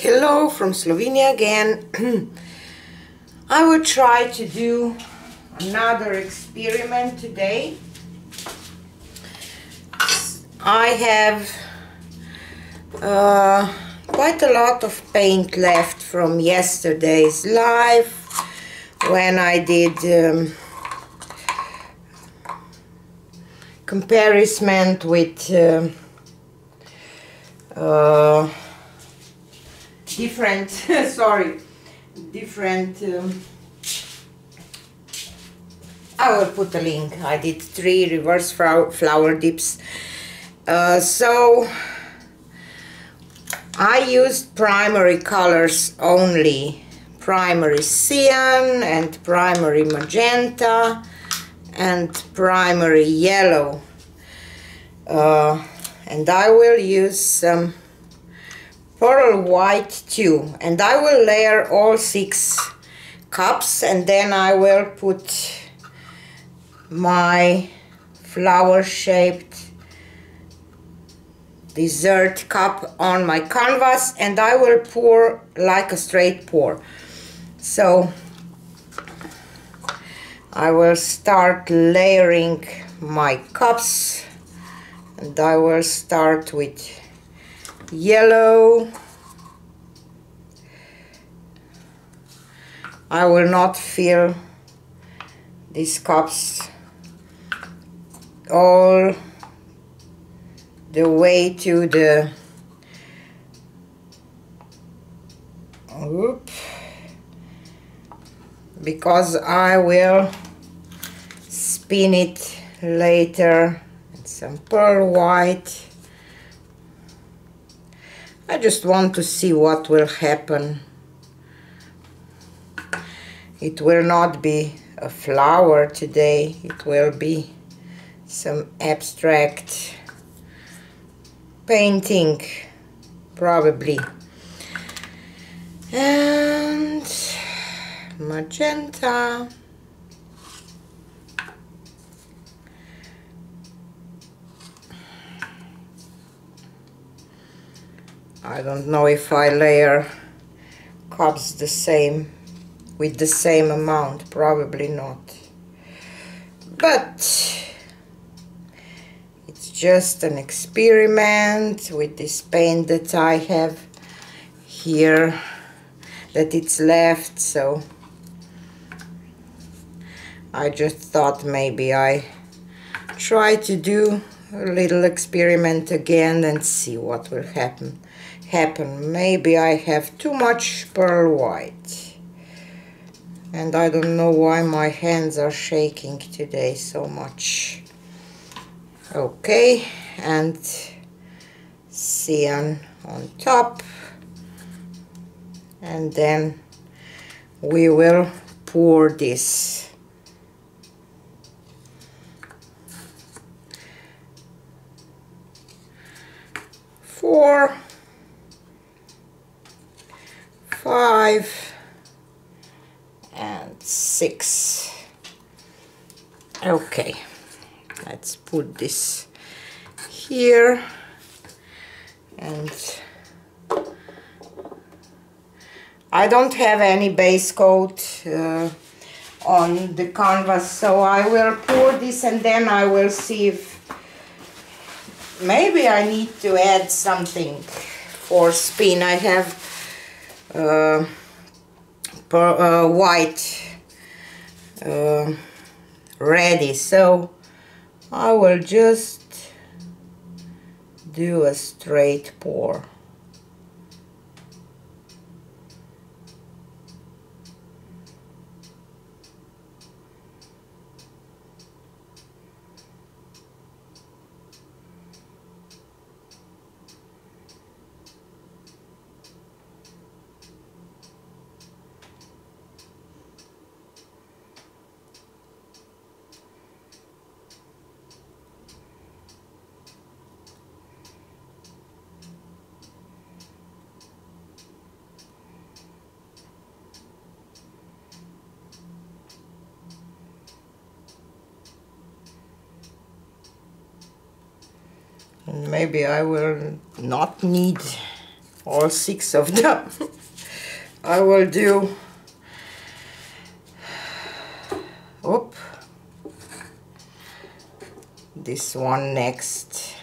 Hello from Slovenia again. I will try to do another experiment today. I have quite a lot of paint left from yesterday's live when I did comparison with different I will put a link. I did 3 reverse flower dips. So I used primary colors only, primary cyan and primary magenta and primary yellow, and I will use some pearl white too, and I will layer all 6 cups and then I will put my flower shaped dessert cup on my canvas and I will pour like a straight pour. So I will start layering my cups and I will start with yellow. I will not fill these cups all the way to the because I will spin it later with some pearl white. I just want to see what will happen. It will not be a flower today, it will be some abstract painting probably. And magenta, I don't know if I layer cups the same with the same amount, probably not, but it's just an experiment with this paint that I have here, that it's left, so I just thought maybe I try to do a little experiment again and see what will happen. Maybe I have too much pearl white and I don't know why my hands are shaking today so much. Okay, and cyan on top and then we will pour this. Four, 5 and 6. Okay, let's put this here and I don't have any base coat on the canvas, so I will pour this and then I will see if maybe I need to add something for spin. I have white ready, so I will just do a straight pour. Maybe I will not need all six of them. I will do this one next.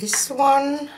This one,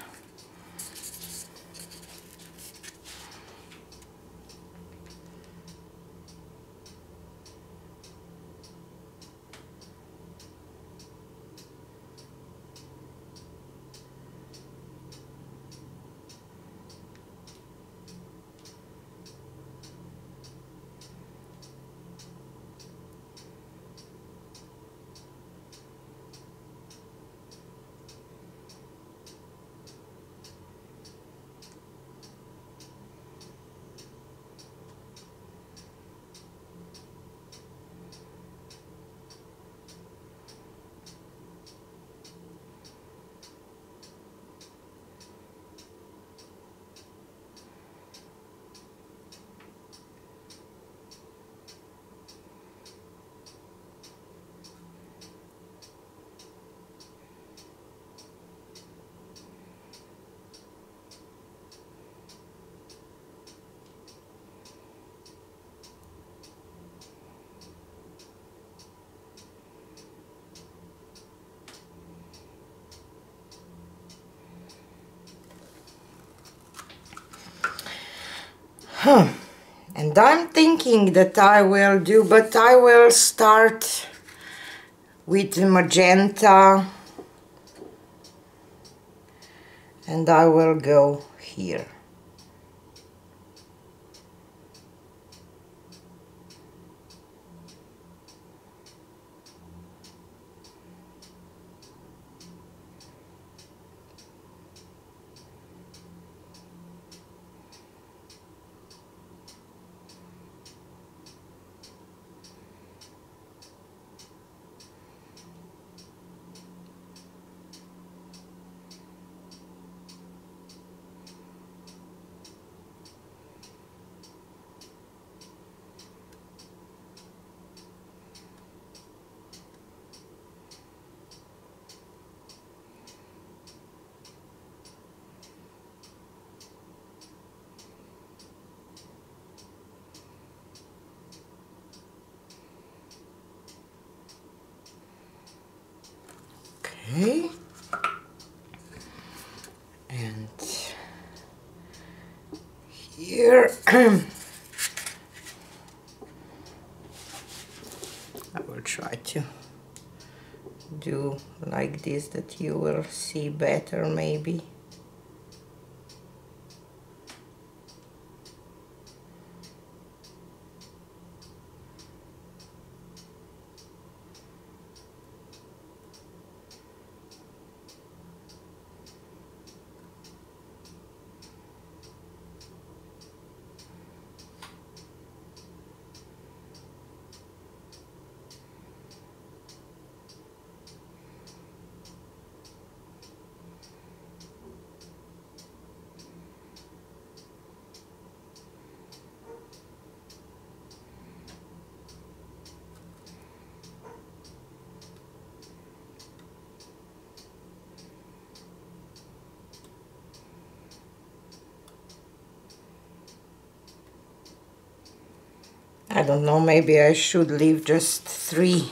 and I'm thinking that I will do, but I will start with magenta and I will go here. And here I will try to do like this, that you will see better maybe. I don't know, maybe I should leave just 3.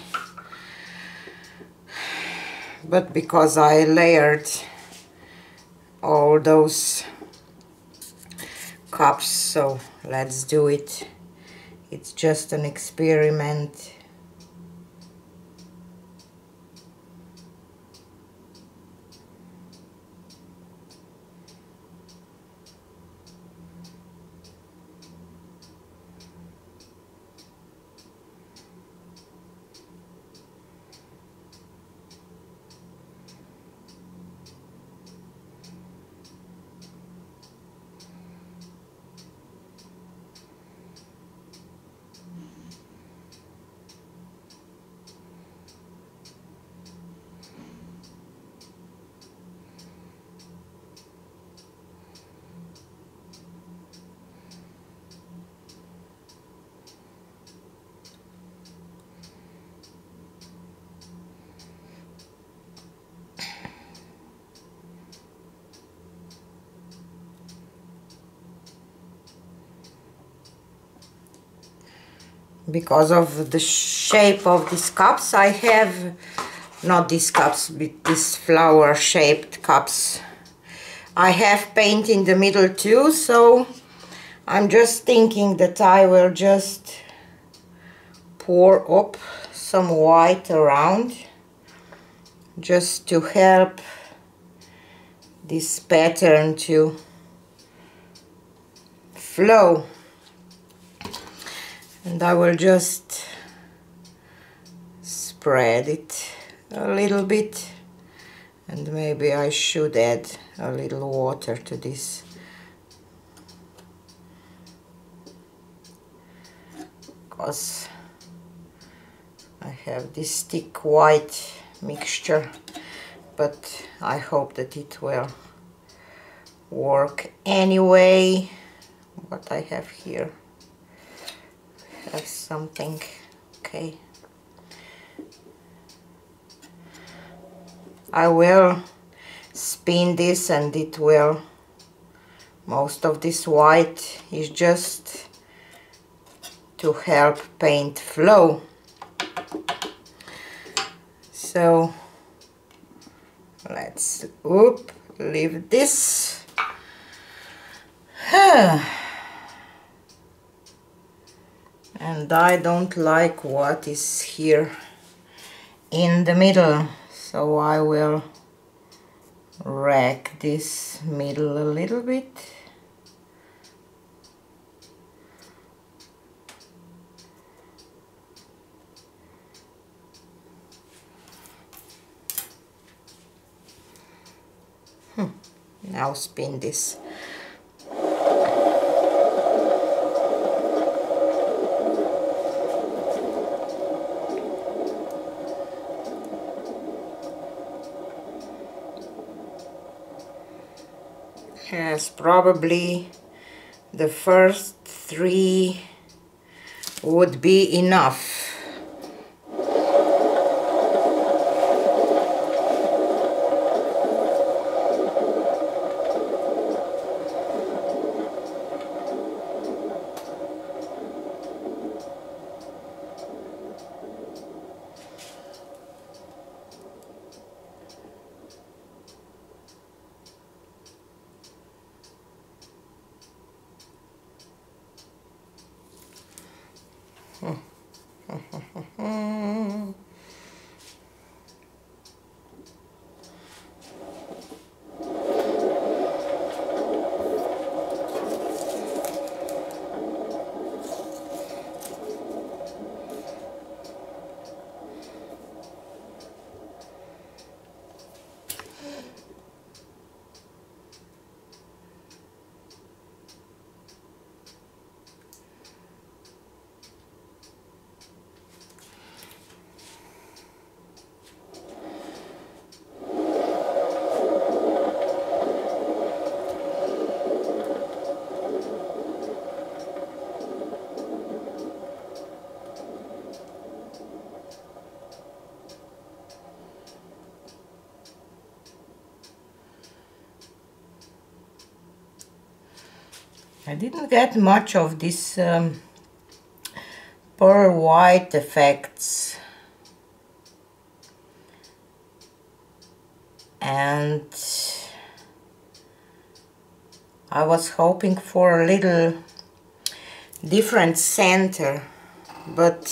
But because I layered all those cups, so let's do it. It's just an experiment. Because of the shape of these cups, I have not these cups, but these flower shaped cups. I have paint in the middle too, so I'm just thinking that I will just pour up some white around just to help this pattern to flow. And I will just spread it a little bit, and maybe I should add a little water to this. Because I have this thick white mixture, but I hope that it will work anyway. What I have here. Have something, okay. I will spin this, and it will, most of this white is just to help paint flow. So let's leave this. And I don't like what is here in the middle, so I will rack this middle a little bit. Now spin this. Yes, probably the first 3 would be enough. I didn't get much of this pearl white effects and I was hoping for a little different center, but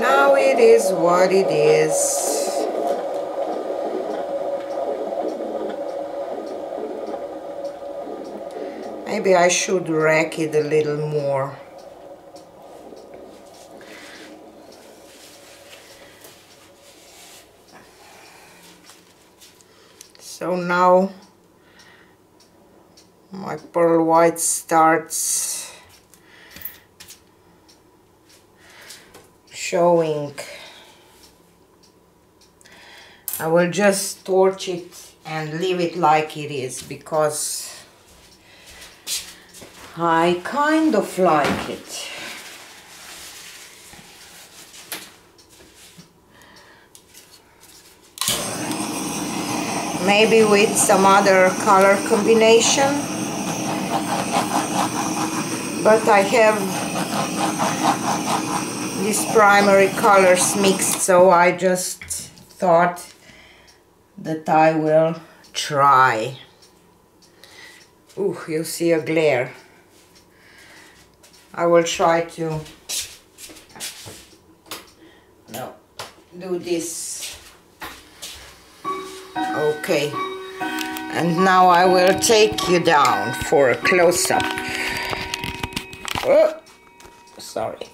now it is what it is. Maybe I should rack it a little more. So now my pearl white starts showing. I will just torch it and leave it like it is because I kind of like it. Maybe with some other color combination, but I have these primary colors mixed, so I just thought that I will try. Ooh, you see a glare. I will try to do this. Okay, and now I will take you down for a close-up. Oh, sorry.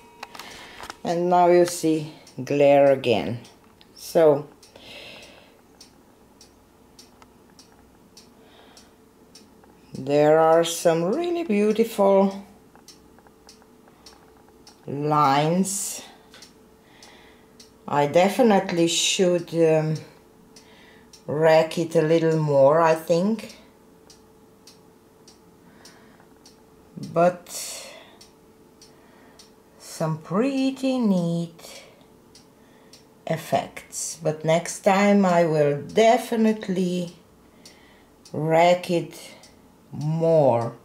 And now you see glare again. So there are some really beautiful lines. I definitely should rack it a little more, I think, but some pretty neat effects. But next time I will definitely rack it more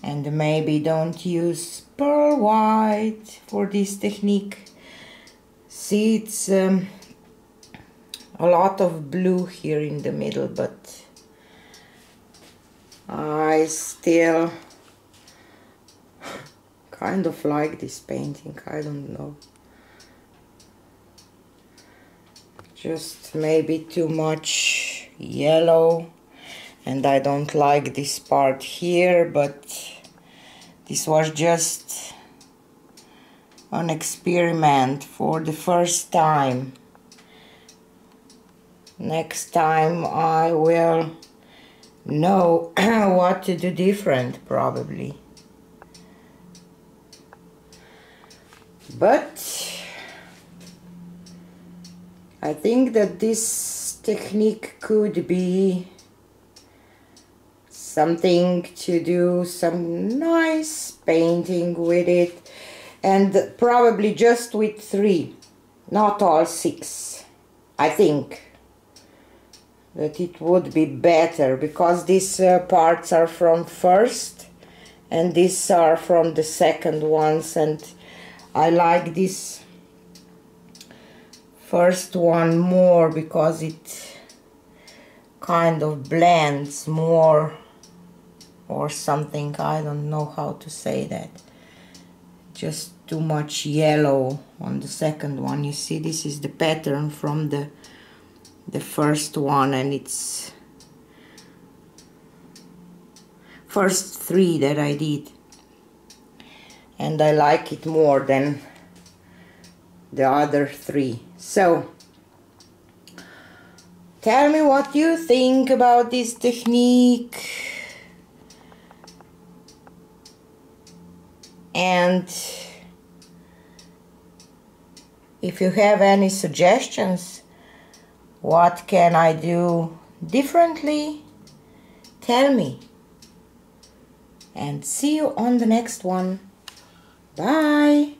and maybe don't use pearl white for this technique. See, it's a lot of blue here in the middle, but I still kind of like this painting. I don't know, just maybe too much yellow, and I don't like this part here, but this was just an experiment for the first time. Next time I will know what to do different, probably. But I think that this technique could be something to do some nice painting with it, and probably just with 3, not all 6. I think that it would be better because these parts are from first and these are from the second ones, and I like this first one more because it kind of blends more or something. I don't know how to say that. Just too much yellow on the second one. You see, this is the pattern from the first one, and it's first 3 that I did, and I like it more than the other 3. So tell me what you think about this technique. And if you have any suggestions, what can I do differently, tell me. And see you on the next one. Bye!